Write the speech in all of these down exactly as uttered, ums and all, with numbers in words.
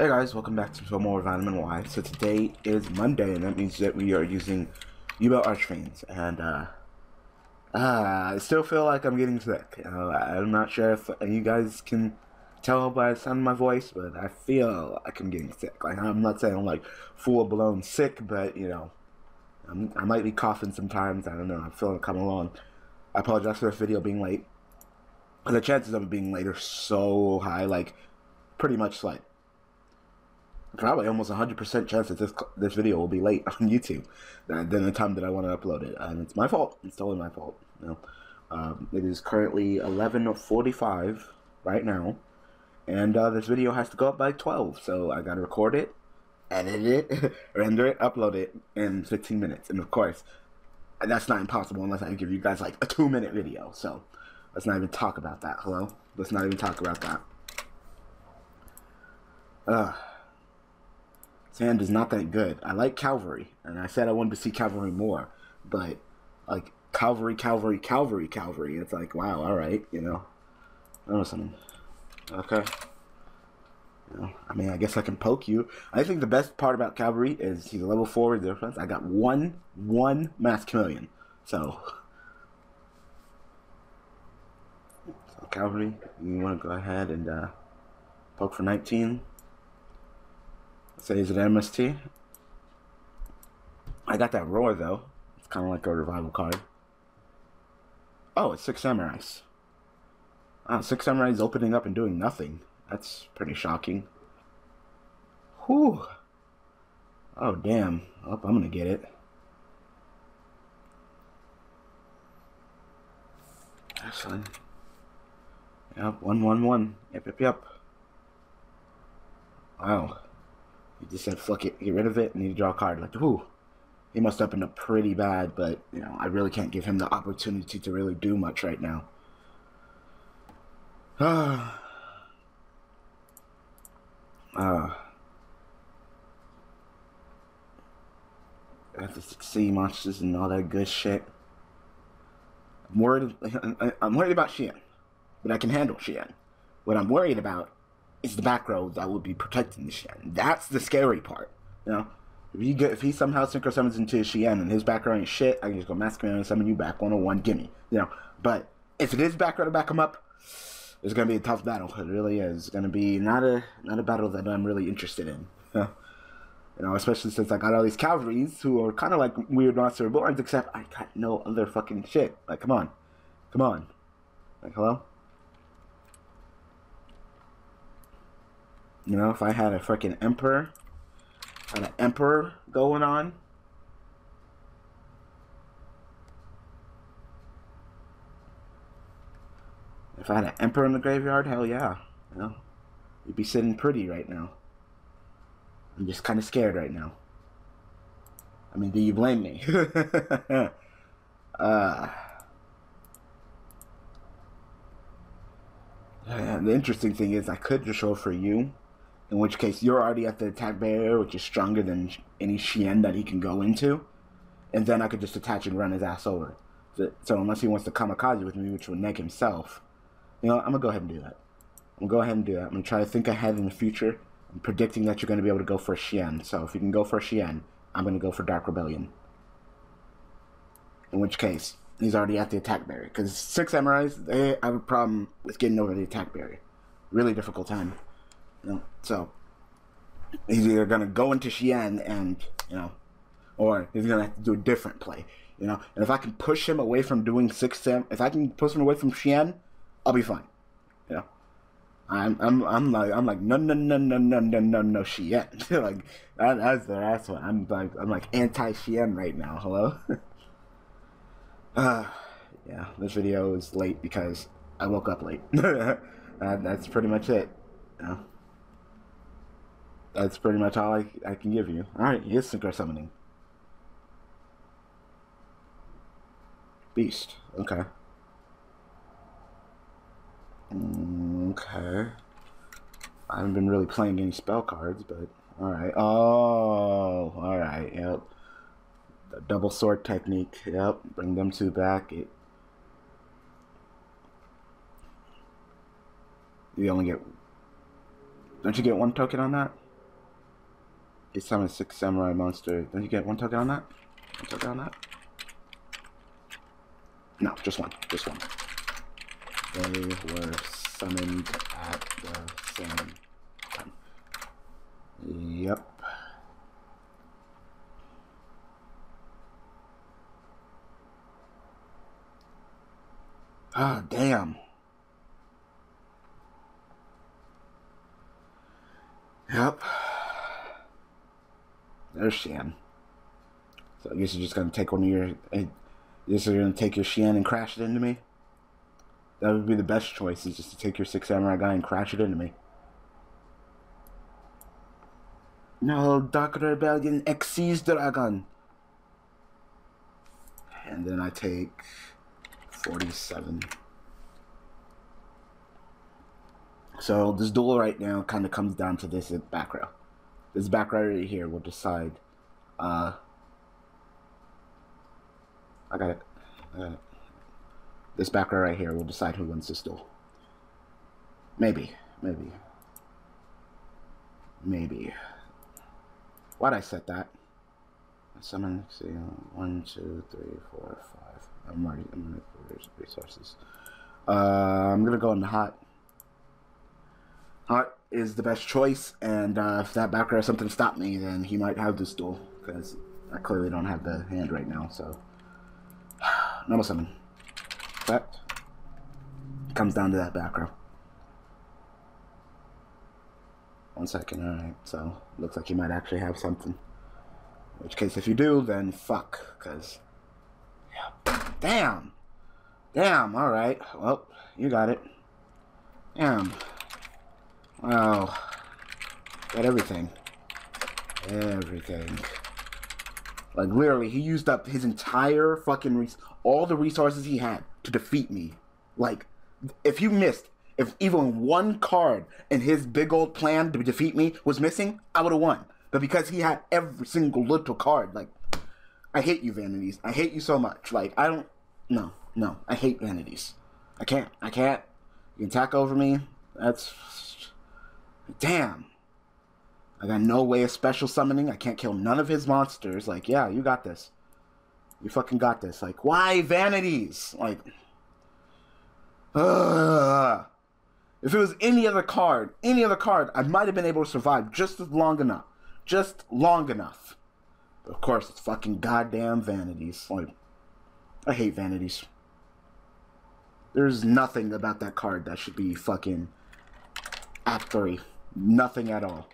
Hey guys, welcome back to some more Vitamin Y. So today is Monday, and that means that we are using U-Belt Archfiends, and uh, uh, I still feel like I'm getting sick. Uh, I'm not sure if you guys can tell by the sound of my voice, but I feel like I'm getting sick. Like, I'm not saying I'm like full-blown sick, but you know, I'm, I might be coughing sometimes. I don't know. I'm feeling it coming along. I apologize for this video being late. The chances of it being late are so high, like pretty much like probably almost one hundred percent chance that this this video will be late on YouTube than the time that I want to upload it, and it's my fault. It's totally my fault. You know, um, it is currently eleven forty-five right now, and uh, this video has to go up by twelve, so I gotta record it, edit it, render it, upload it in fifteen minutes, and of course, that's not impossible unless I give you guys like a two-minute video. So let's not even talk about that. Hello, let's not even talk about that. Ugh. Sand is not that good. I like Calvary, and I said I wanted to see Calvary more, but like Calvary, Calvary, Calvary, Calvary. It's like, wow, all right, you know. I don't know something. Okay. You know, I mean, I guess I can poke you. I think the best part about Calvary is he's a level four difference. I got one, one Mask Chameleon. So, so Calvary, you want to go ahead and uh, poke for nineteen. Say so he's an M S T. I got that roar though. It's kind of like a revival card. Oh, it's Six Samurai. Ah, Six Samurai is opening up and doing nothing. That's pretty shocking. Whew. Oh damn. Oh, I'm gonna get it. Excellent. Yep. One, one, one. Yep, yep, yep. Wow. He just said, fuck it, get rid of it, and he draw a card. Like, ooh, he must open up pretty bad, but, you know, I really can't give him the opportunity to really do much right now. Ah. Ah. I have to succeed monsters and all that good shit. I'm worried, I'm worried about Shien, but I can handle Shien. What I'm worried about is the back row that would be protecting the Shien. That's the scary part. You know, if you get, if he somehow synchro summons into Shien and his back row ain't shit, I can just go Mask Chameleon and summon you back one oh one, gimme. You know, but if it is back row to back him up, it's gonna be a tough battle. It really is. It's gonna be not a not a battle that I'm really interested in. You know, especially since I got all these Calvaries who are kind of like weird monster reborns, except I got no other fucking shit. Like, come on, come on. Like, hello. You know, if I had a freaking emperor, had an emperor going on. If I had an emperor in the graveyard, hell yeah, you know, you'd be sitting pretty right now. I'm just kind of scared right now. I mean, do you blame me? uh. And the interesting thing is, I could just show for you. In which case, you're already at the attack barrier, which is stronger than any Shien that he can go into. And then I could just attach and run his ass over. So, so unless he wants to kamikaze with me, which will neg himself. You know, I'm going to go ahead and do that. I'm going to go ahead and do that. I'm going to try to think ahead in the future. I'm predicting that you're going to be able to go for a Shien. So if you can go for a Shien, I'm going to go for Dark Rebellion. In which case, he's already at the attack barrier. Because Six Samurais, they have a problem with getting over the attack barrier. Really difficult time. You know, so he's either gonna go into Shien and you know, or he's gonna have to do a different play, you know. And if I can push him away from doing six Sam, if I can push him away from Shien, I'll be fine. You know, I'm I'm I'm like I'm like no no no no no no no no Shien. Like that, that's the last one. I'm like I'm like anti Shien right now. Hello. uh, yeah, this video is late because I woke up late. uh, that's pretty much it. You know? That's pretty much all I, I can give you. Alright, he is synchro summoning. Beast. Okay. Okay. I haven't been really playing any spell cards, but alright. Oh, alright, yep. The double sword technique, yep. Bring them two back. It, you only get... Don't you get one token on that? He summons Six Samurai monster. Don't you get one target on that? One target on that? No, just one. Just one. They were summoned at the same time. Yep. Ah, damn. Yep. There's Shien. So I guess you're just gonna take one of your. Uh, you're gonna take your Shien and crash it into me. That would be the best choice, is just to take your Six Samurai guy and crash it into me. No, Dark Rebellion Xyz Dragon. And then I take forty-seven. So this duel right now kind of comes down to this back row. This back row right here will decide. Uh, I got it. I got it. This back row right here will decide who wins this duel. Maybe. Maybe. Maybe. Why'd I set that? Summon, let's see, one, two, three, four, five. I'm already, I'm gonna put resources. Uh, I'm gonna go in hot. Hot is the best choice, and uh, if that back row or something stopped me, then he might have this duel, because I clearly don't have the hand right now, so. Normal summon. That comes down to that back row. One second, alright, so looks like you might actually have something. In which case, if you do, then fuck, because, yeah. Damn! Damn, alright, well, you got it. Damn. Wow. Got everything. Everything. Like, literally, he used up his entire fucking, res all the resources he had to defeat me. Like, if you missed, if even one card in his big old plan to defeat me was missing, I would have won. But because he had every single little card, like, I hate you, Vanities. I hate you so much. Like, I don't, no, no. I hate Vanities. I can't, I can't. You can attack over me. That's, damn. I got no way of special summoning. I can't kill none of his monsters. Like, yeah, you got this. You fucking got this. Like, why Vanities? Like, ugh. If it was any other card, any other card, I might have been able to survive just as long enough. Just long enough. But of course, it's fucking goddamn Vanities. Like, I hate Vanities. There's nothing about that card that should be fucking at three. Nothing at all.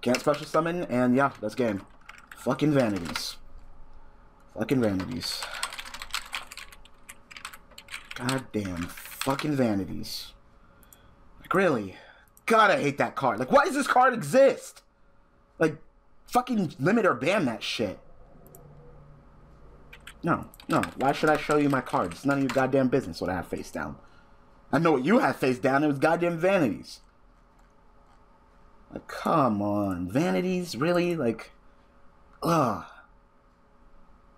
Can't special summon, and yeah, that's game. Fucking Vanities. Fucking Vanities. Goddamn fucking Vanities. Like, really? God, I hate that card. Like, why does this card exist? Like, fucking limit or ban that shit. No, no. Why should I show you my cards? It's none of your goddamn business what I have face down. I know what you have face down. It was goddamn Vanities. Like, come on. Vanities? Really? Like, ugh.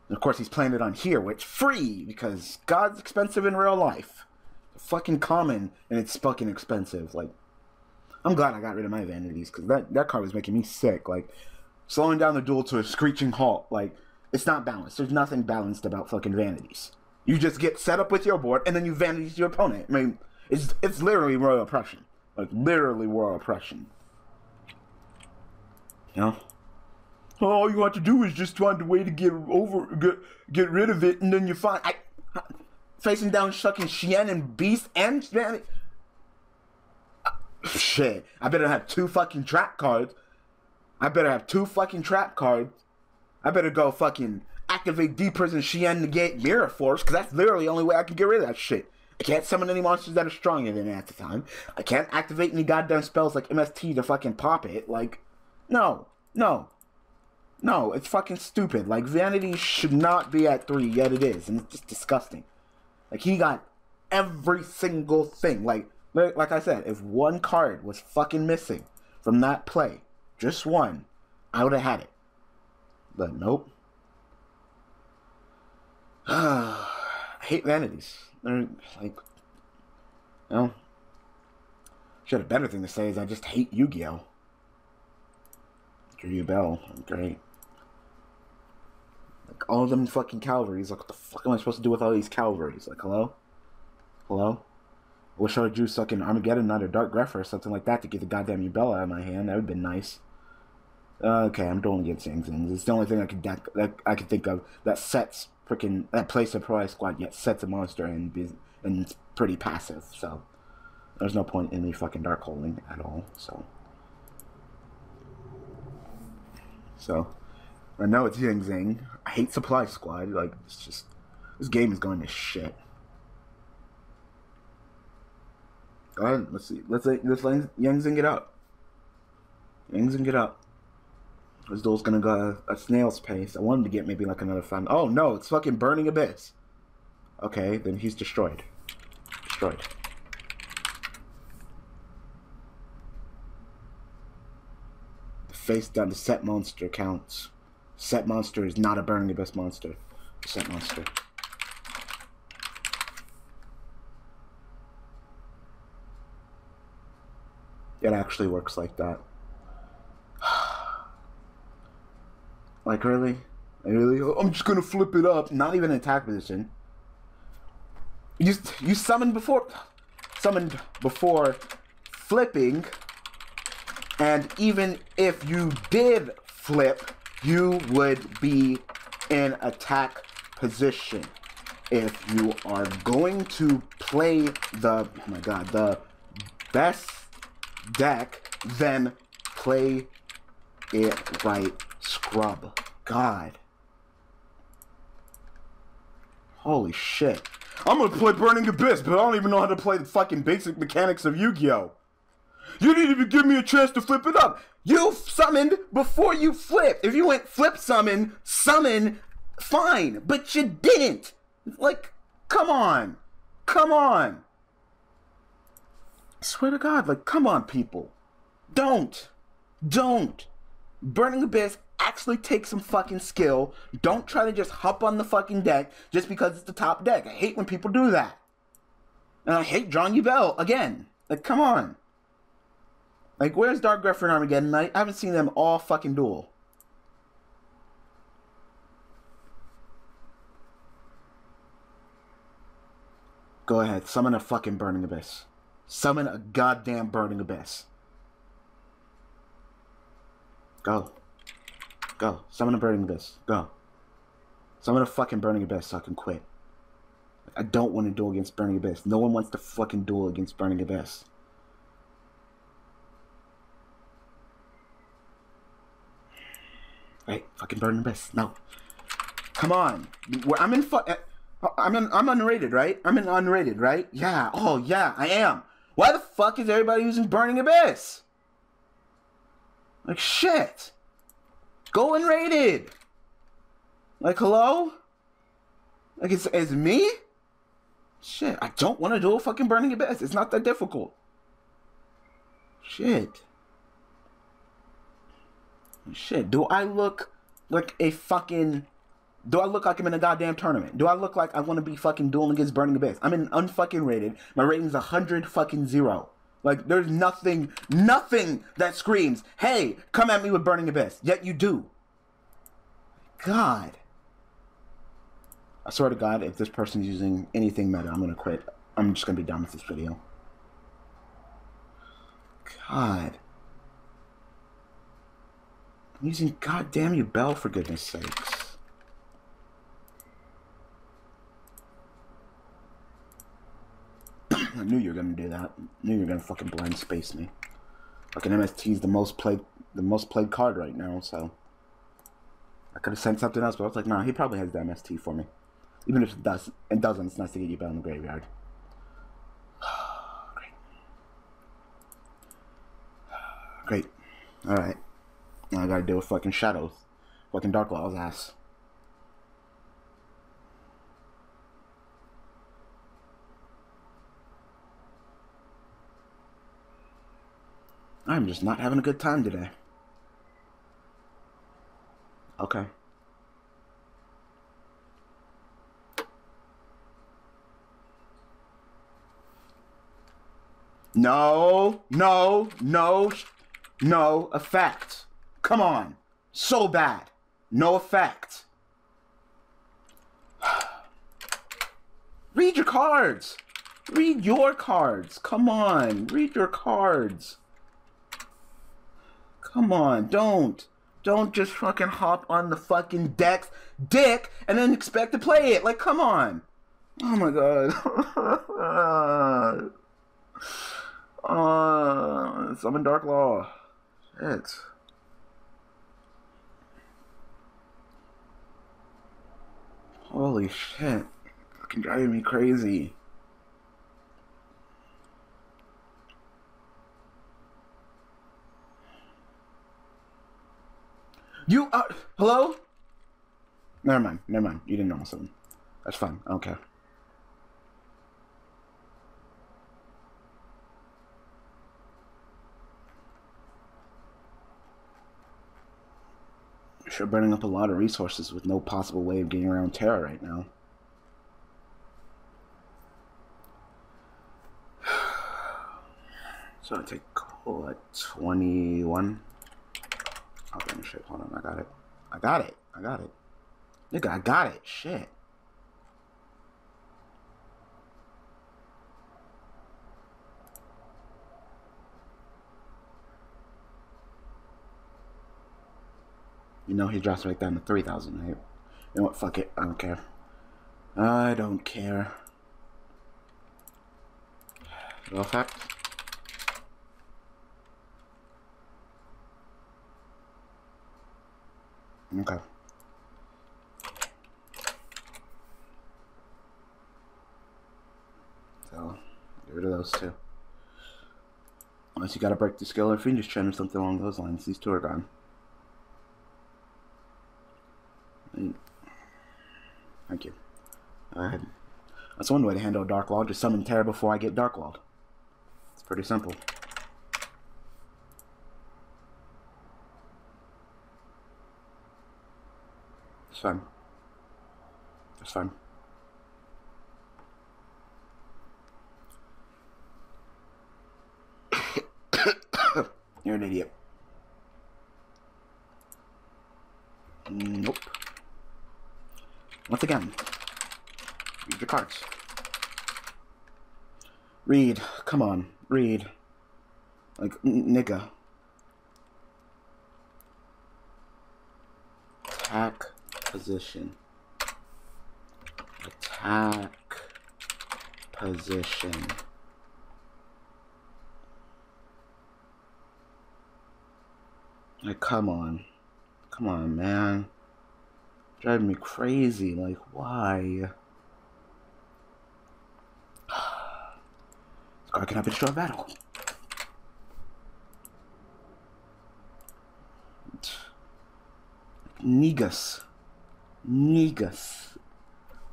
And of course, he's playing it on here, which free, because God's expensive in real life. It's fucking common, and it's fucking expensive. Like, I'm glad I got rid of my Vanities, because that, that card was making me sick. Like, slowing down the duel to a screeching halt. Like, it's not balanced. There's nothing balanced about fucking Vanities. You just get set up with your board, and then you Vanities your opponent. I mean, it's, it's literally Royal Oppression. Like, literally Royal Oppression. You know? All you have to do is just find a way to get over, get, get rid of it, and then you find... I, I, facing down sucking Shien and Beast and... Vanities. Shit, I better have two fucking trap cards. I better have two fucking trap cards. I better go fucking activate Deep Prison, Shien, negate Mirror Force, because that's literally the only way I can get rid of that shit. I can't summon any monsters that are stronger than at the time. I can't activate any goddamn spells like M S T to fucking pop it. Like, no, no, no, it's fucking stupid. Like, Vanity should not be at three, yet it is, and it's just disgusting. Like, he got every single thing. Like, Like I said, if one card was fucking missing from that play, just one, I would have had it. But nope. I hate Vanities. They're like, you know, shit, a better thing to say is I just hate Yu-Gi-Oh. your Yubel. Great. Like, all of them fucking Calvaries. Like, what the fuck am I supposed to do with all these Calvaries? Like, hello? Hello? I wish I would do fucking Armageddon Knight or Dark Grepher or something like that to get the goddamn Yubel out of my hand. That would've been nice. Uh, okay, I'm doing against Yang Zing. It's the only thing I could that, that I could think of that sets freaking that plays Supply Squad yet sets a monster and be, and it's pretty passive. So there's no point in me fucking dark holding at all. So so I know it's Yang Zing. I hate Supply Squad. Like it's just this game is going to shit. Go ahead. Let's see. Let's let let's let Yang Zing get up. Yang Zing get up. This duel's gonna go a, a snail's pace. I wanted to get maybe like another fun. Oh no, it's fucking Burning Abyss. Okay, then he's destroyed. Destroyed. The face down to set monster counts. Set monster is not a Burning Abyss monster. Set monster. It actually works like that. Like, really? Really? I'm just gonna flip it up. Not even in attack position. You you summoned before... Summoned before flipping. And even if you did flip, you would be in attack position. If you are going to play the... Oh my god, the best deck, then play it right. Scrub. God. Holy shit. I'm gonna play Burning Abyss, but I don't even know how to play the fucking basic mechanics of Yu-Gi-Oh! You didn't even give me a chance to flip it up! You summoned before you flipped! If you went flip summon, summon, fine, but you didn't! Like, come on! Come on! I swear to God, like, come on, people. Don't! Don't! Burning Abyss actually take some fucking skill. Don't try to just hop on the fucking deck just because it's the top deck. I hate when people do that. And I hate drawing Yubel again. Like, come on. Like, where's Dark Grepher and Armageddon Knight? I haven't seen them all fucking duel. Go ahead. Summon a fucking Burning Abyss. Summon a goddamn Burning Abyss. Go. Go. Summon a Burning Abyss. Go. Summon a fucking Burning Abyss so I can quit. I don't want to duel against Burning Abyss. No one wants to fucking duel against Burning Abyss. Right, fucking Burning Abyss. No. Come on. I'm in fu- I'm in, I'm unrated, right? I'm in unrated, right? Yeah. Oh, yeah, I am. Why the fuck is everybody using Burning Abyss? Like, shit! Go unrated! Like, hello? Like, it's, it's me? Shit, I don't want to do a fucking Burning Abyss. It's not that difficult. Shit. Shit, do I look like a fucking... Do I look like I'm in a goddamn tournament? Do I look like I want to be fucking dueling against Burning Abyss? I'm in unfucking rated. My rating's one hundred fucking zero. Like, there's nothing, nothing that screams, hey, come at me with Burning Abyss. Yet you do. God. I swear to God, if this person's using anything meta, I'm going to quit. I'm just going to be done with this video. God. I'm using goddamn Yubel, for goodness sakes. I knew you were gonna do that. I knew you were gonna fucking blind space me. Fucking M S T's the most played the most played card right now, so I could have sent something else, but I was like, nah, he probably has the M S T for me. Even if it does it doesn't, it's nice to get you back in the graveyard. Great. Great. Alright. Now I gotta deal with fucking shadows. Fucking Dark Law's ass. I'm just not having a good time today. Okay. No, no, no, no effect. Come on. So bad. No effect. Read your cards. Read your cards. Come on. Read your cards. Come on. Don't. Don't just fucking hop on the fucking deck, dick, and then expect to play it. Like, come on. Oh, my God. uh, summon Dark Law. Shit. Holy shit. Fucking driving me crazy. You uh, hello? Never mind, never mind. You didn't know something. That's fine. I don't care. Sure, burning up a lot of resources with no possible way of getting around Terra right now. So I take oh, like twenty-one. Oh, damn, shit, hold on, I got it. I got it. I got it. Nigga, I got it. Shit. You know he drops right down to three thousand, right? You know what? Fuck it. I don't care. I don't care. No effect. Okay. So, get rid of those two. Unless you gotta break the skill or fiendish trend or something along those lines, these two are gone. Thank you. Alright. That's one way to handle Dark Law. Just summon Terra before I get Dark Law. It's pretty simple. It's fine. It's fine. You're an idiot. Nope. Once again, read your cards. Read. Come on. Read. Like, nigga. Attack. Position. Attack. Position. Like, come on. Come on, man. Driving me crazy. Like, why? This card cannot be destroyed in battle. Negus. Negus.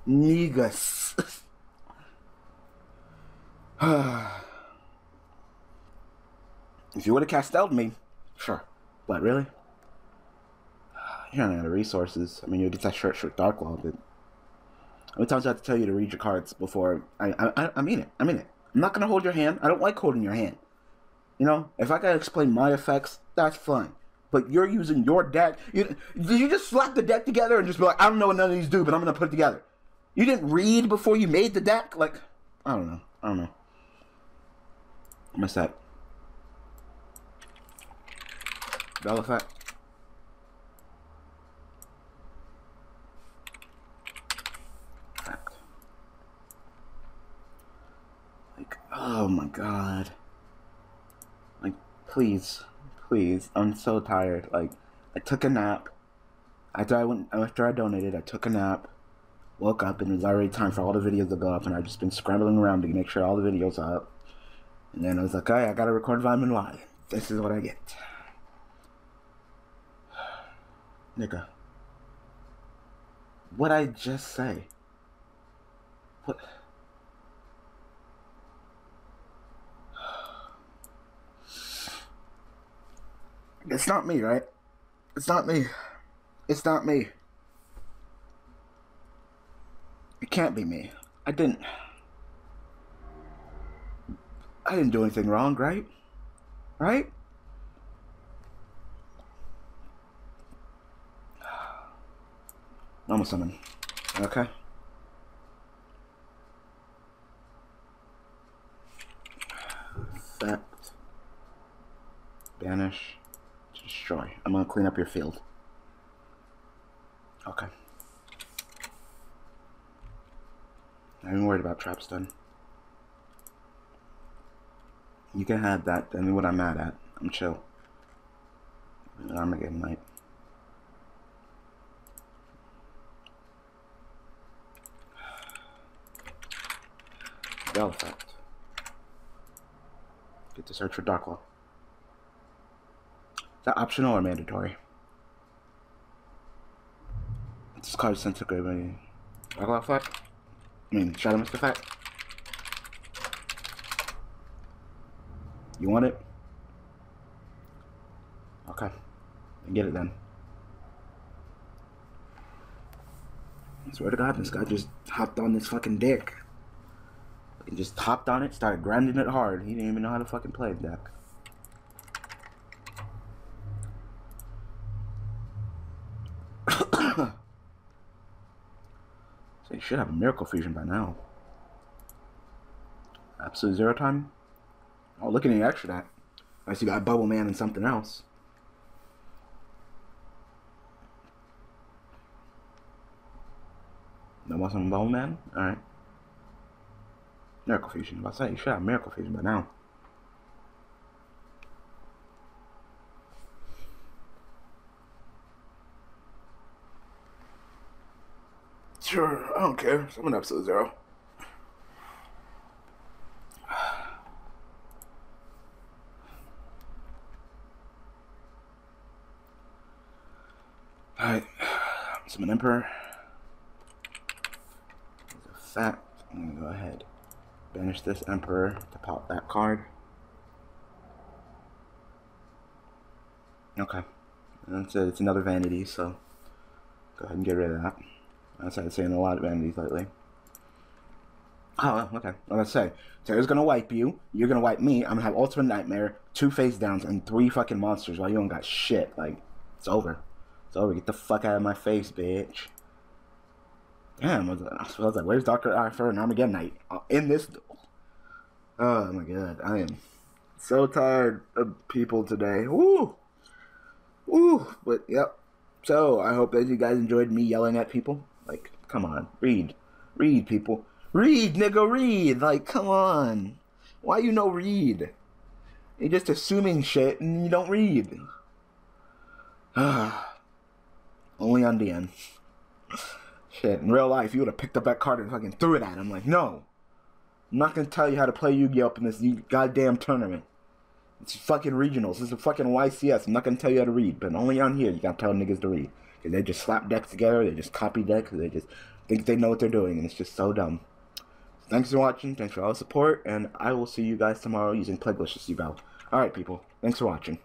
Negus. If you would have castelled me, sure. But really? You don't have the resources. I mean, you'll get that short, short Dark Law, but how many times I have to tell you to read your cards before? I, I, I mean it. I mean it. I'm not gonna hold your hand. I don't like holding your hand. You know, if I gotta explain my effects, that's fine. But you're using your deck. You, did you just slap the deck together and just be like, I don't know what none of these do, but I'm gonna put it together? You didn't read before you made the deck. Like, I don't know. I don't know. I missed that. Bell effect. Oh my God. Like, please, please, I'm so tired. Like, I took a nap. After I went, after I donated, I took a nap, woke up, and it was already time for all the videos to go up, and I've just been scrambling around to make sure all the videos are up. And then I was like, hey, I gotta record Vitamin Y. This is what I get. Nigga. What I just say? What? It's not me, right? It's not me. It's not me. It can't be me. I didn't... I didn't do anything wrong, right? Right? normal summon. Okay. Effect. Banish. Destroy. I'm going to clean up your field. Okay. I'm not even worried about traps then. You can have that. I mean, what I'm mad at. I'm chill. Armageddon Knight. Spell effect. Get to search for Dark Law. Is that optional or mandatory? This card is sent to gravity. Dark Law effect? I mean, Shadow Mist effect? You want it? Okay. Get it then. I swear to God, this guy just hopped on this fucking dick. He just hopped on it, started grinding it hard. He didn't even know how to fucking play the deck. So you should have a Miracle Fusion by now. Absolute zero time. Oh, look at the extra that. I see you got Bubble Man and something else. No more some Bubble Man? Alright. Miracle Fusion. About to say, you should have Miracle Fusion by now. Sure, I don't care. Summon Absolute Zero. Alright. Summon Emperor. There's a fact. I'm gonna go ahead. Banish this Emperor to pop that card. Okay. That's it. It's another Vanity, so go ahead and get rid of that. That's I've seen a lot of Vanities lately. Oh, okay. I'm gonna say, Terra's gonna wipe you, you're gonna wipe me, I'm gonna have Ultimate Nightmare, two face downs, and three fucking monsters while you don't got shit. Like, it's over. It's over. Get the fuck out of my face, bitch. Damn, I was, I was like, where's Doctor Arthur and Armageddon Knight in this? Oh my god, I am so tired of people today. Woo! Woo! But, yep. So, I hope that you guys enjoyed me yelling at people. Like, come on. Read. Read, people. Read, nigga, read! Like, come on. Why you no read? You're just assuming shit and you don't read. Only on D M. Shit, in real life, you would have picked up that card and fucking threw it at him. Like, no. I'm not going to tell you how to play Yu-Gi-Oh! Up in this goddamn tournament. It's fucking regionals. It's a fucking Y C S. I'm not going to tell you how to read, but only on here you got to tell niggas to read. Because they just slap decks together. They just copy decks. They just think they know what they're doing, and it's just so dumb. So thanks for watching. Thanks for all the support, and I will see you guys tomorrow using Plaguelicious Yubel. Alright, people. Thanks for watching.